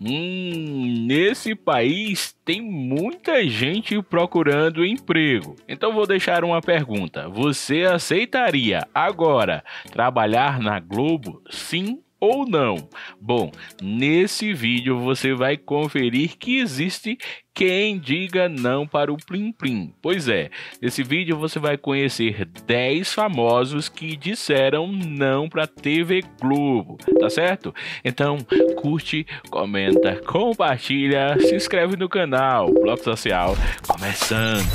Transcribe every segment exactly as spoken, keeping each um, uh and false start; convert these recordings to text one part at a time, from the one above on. Hum, nesse país tem muita gente procurando emprego. Então vou deixar uma pergunta. Você aceitaria agora trabalhar na Globo, sim ou não? Bom, nesse vídeo você vai conferir que existe quem diga não para o Plim Plim. Pois é, nesse vídeo você vai conhecer dez famosos que disseram não para a T V Globo, tá certo? Então, curte, comenta, compartilha, se inscreve no canal. Ploc Social começando!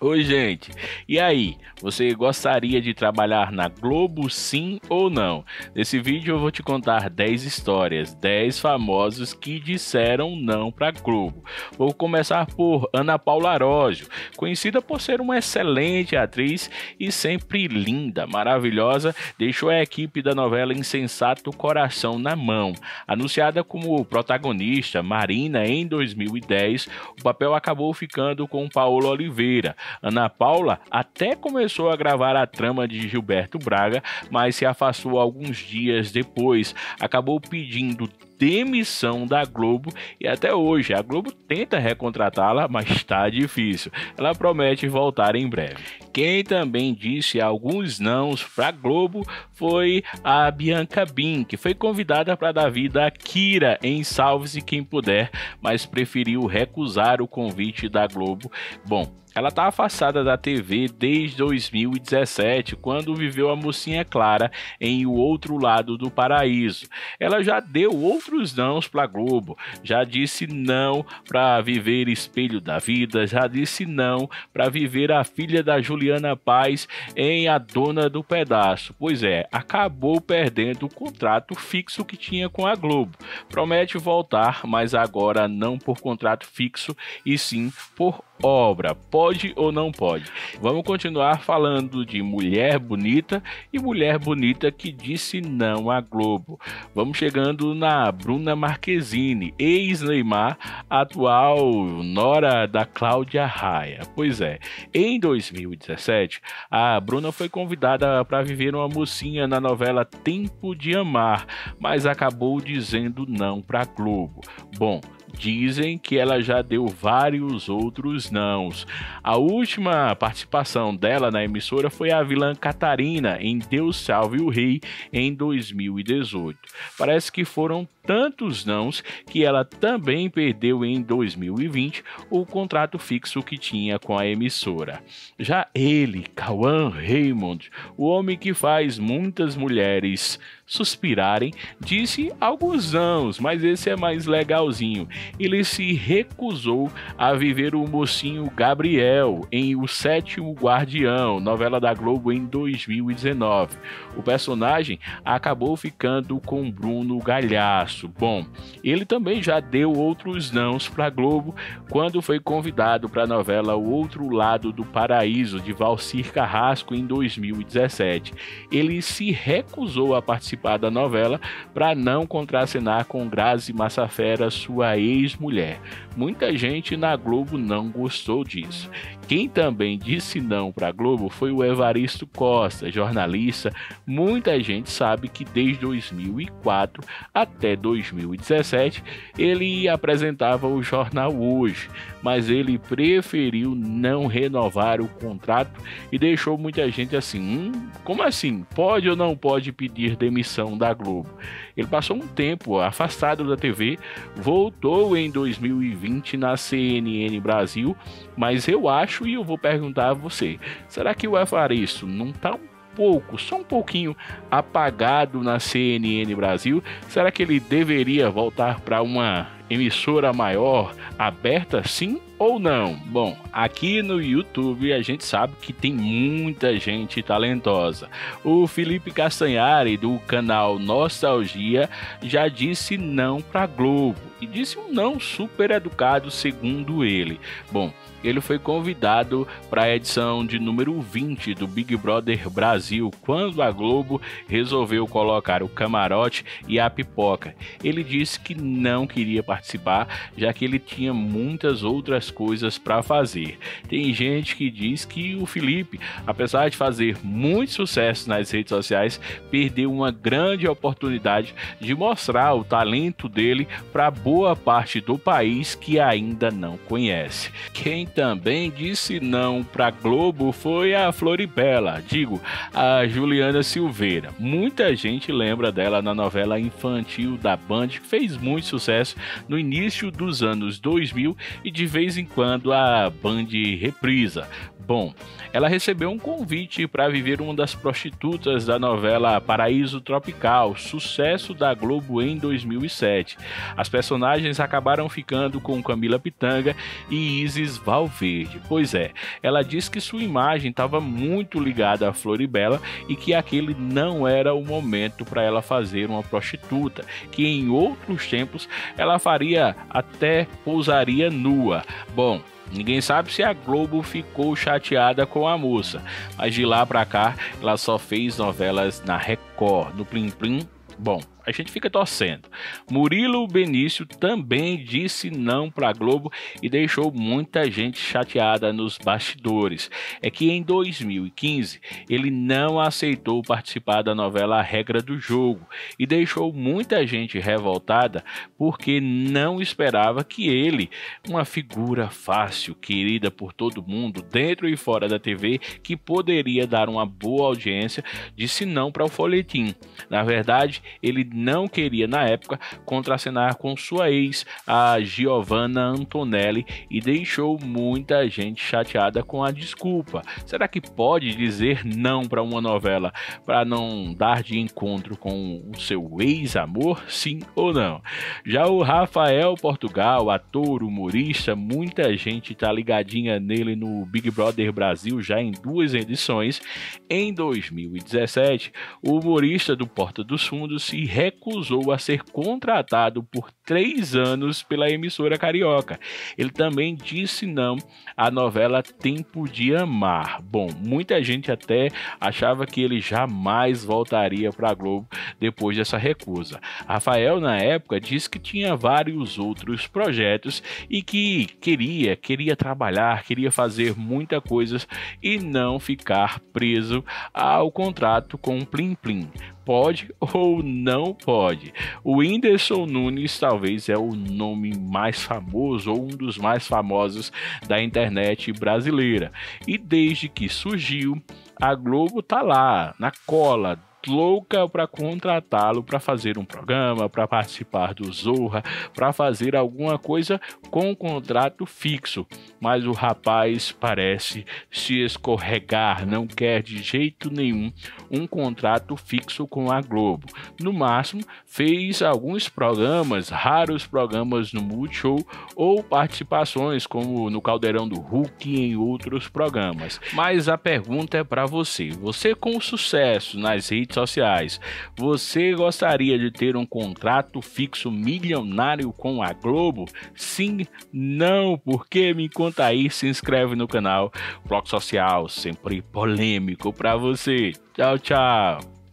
Oi, gente, e aí, você gostaria de trabalhar na Globo, sim ou não? Nesse vídeo eu vou te contar dez histórias, dez famosos que disseram não para Globo. Vou começar por Ana Paula Arósio, conhecida por ser uma excelente atriz e sempre linda, maravilhosa, deixou a equipe da novela Insensato Coração na mão. Anunciada como protagonista Marina em dois mil e dez, o papel acabou ficando com Paola Oliveira. Ana Paula até começou a gravar a trama de Gilberto Braga, mas se afastou alguns dias depois, acabou pedindo demissão da Globo e até hoje a Globo tenta recontratá-la, mas está difícil. Ela promete voltar em breve. Quem também disse alguns nãos para a Globo foi a Bianca Bin, que foi convidada para dar vida a Kira em Salves e Quem Puder, mas preferiu recusar o convite da Globo. Bom, ela está afastada da T V desde dois mil e dezessete, quando viveu a mocinha Clara em O Outro Lado do Paraíso. Ela já deu outros nãos para Globo, já disse não para viver Espelho da Vida, já disse não para viver a filha da Juliana Paz em A Dona do Pedaço. Pois é, acabou perdendo o contrato fixo que tinha com a Globo. Promete voltar, mas agora não por contrato fixo e sim por obra. Pode ou não pode? Vamos continuar falando de mulher bonita e mulher bonita que disse não à Globo. Vamos chegando na Bruna Marquezine, ex-Neymar, atual nora da Cláudia Raia. Pois é, em dois mil e dezessete, a Bruna foi convidada para viver uma mocinha na novela Tempo de Amar, mas acabou dizendo não para a Globo. Bom, dizem que ela já deu vários outros nãos. A última participação dela na emissora foi a vilã Catarina em Deus Salve o Rei em dois mil e dezoito. Parece que foram tantos nãos que ela também perdeu em dois mil e vinte o contrato fixo que tinha com a emissora. Já ele, Cauã Reymond, o homem que faz muitas mulheres suspirarem, disse alguns nãos, mas esse é mais legalzinho. Ele se recusou a viver o mocinho Gabriel em O Sétimo Guardião, novela da Globo em dois mil e dezenove. O personagem acabou ficando com Bruno Galhaço. Bom, ele também já deu outros nãos para a Globo quando foi convidado para a novela O Outro Lado do Paraíso, de Valcir Carrasco, em dois mil e dezessete. Ele se recusou a participar da novela para não contracenar com Grazi Massafera, sua ex-mulher. Muita gente na Globo não gostou disso. Quem também disse não para a Globo foi o Evaristo Costa, jornalista. Muita gente sabe que desde dois mil e quatro até dois mil e dezessete ele apresentava o Jornal Hoje, mas ele preferiu não renovar o contrato e deixou muita gente assim, hum, como assim? Pode ou não pode pedir demissão da Globo? Ele passou um tempo afastado da T V, voltou em dois mil e vinte na C N N Brasil, mas eu acho e eu vou perguntar a você, será que o Evaristo não está um pouco, só um pouquinho apagado na C N N Brasil? Será que ele deveria voltar para uma emissora maior, aberta, sim ou não? Bom, aqui no YouTube a gente sabe que tem muita gente talentosa. O Felipe Castanhari, do canal Nostalgia, já disse não para Globo. e disse um não super educado, segundo ele. Bom, ele foi convidado para a edição de número vinte do Big Brother Brasil, quando a Globo resolveu colocar o camarote e a pipoca. Ele disse que não queria participar, já que ele tinha muitas outras coisas para fazer. Tem gente que diz que o Felipe, apesar de fazer muito sucesso nas redes sociais, perdeu uma grande oportunidade de mostrar o talento dele para boa parte do país que ainda não conhece. Quem também disse não para Globo foi a Floribela, digo, a Juliana Silveira. Muita gente lembra dela na novela infantil da Band, que fez muito sucesso no início dos anos dois mil e de vez em quando a Band reprisa. Bom, ela recebeu um convite para viver uma das prostitutas da novela Paraíso Tropical, sucesso da Globo em dois mil e sete. As personagens acabaram ficando com Camila Pitanga e Isis Valverde. Pois é, ela diz que sua imagem estava muito ligada à Floribela e que aquele não era o momento para ela fazer uma prostituta, que em outros tempos ela faria até pousaria nua. Bom, ninguém sabe se a Globo ficou chateada com a moça, mas de lá pra cá ela só fez novelas na Record, no Plim Plim. Bom, a gente fica torcendo. Murilo Benício também disse não para a Globo e deixou muita gente chateada nos bastidores. É que em dois mil e quinze ele não aceitou participar da novela A Regra do Jogo e deixou muita gente revoltada porque não esperava que ele, uma figura fácil, querida por todo mundo, dentro e fora da T V, que poderia dar uma boa audiência, disse não para o folhetim. Na verdade, ele não queria, na época, contracenar com sua ex, a Giovanna Antonelli, e deixou muita gente chateada com a desculpa. Será que pode dizer não para uma novela para não dar de encontro com o seu ex-amor? Sim ou não? Já o Rafael Portugal, ator, humorista, muita gente está ligadinha nele no Big Brother Brasil já em duas edições. Em dois mil e dezessete, o humorista do Porta dos Fundos se recusou a ser contratado por três anos pela emissora carioca. Ele também disse não à novela Tempo de Amar. Bom, muita gente até achava que ele jamais voltaria para a Globo depois dessa recusa. Rafael, na época, disse que tinha vários outros projetos e que queria, queria trabalhar, queria fazer muita coisa e não ficar preso ao contrato com o Plim Plim. Pode ou não pode? O Whindersson Nunes talvez é o nome mais famoso ou um dos mais famosos da internet brasileira. E desde que surgiu, a Globo tá lá, na cola, louca para contratá-lo para fazer um programa, para participar do Zorra, para fazer alguma coisa com um contrato fixo, mas o rapaz parece se escorregar, não quer de jeito nenhum um contrato fixo com a Globo. No máximo, fez alguns programas, raros programas no Multishow ou participações como no Caldeirão do Hulk e em outros programas. Mas a pergunta é para você, você com sucesso nas redes sociais, você gostaria de ter um contrato fixo milionário com a Globo? Sim? Não? Por que? Me conta aí, se inscreve no canal. Ploc Social, sempre polêmico pra você. Tchau, tchau.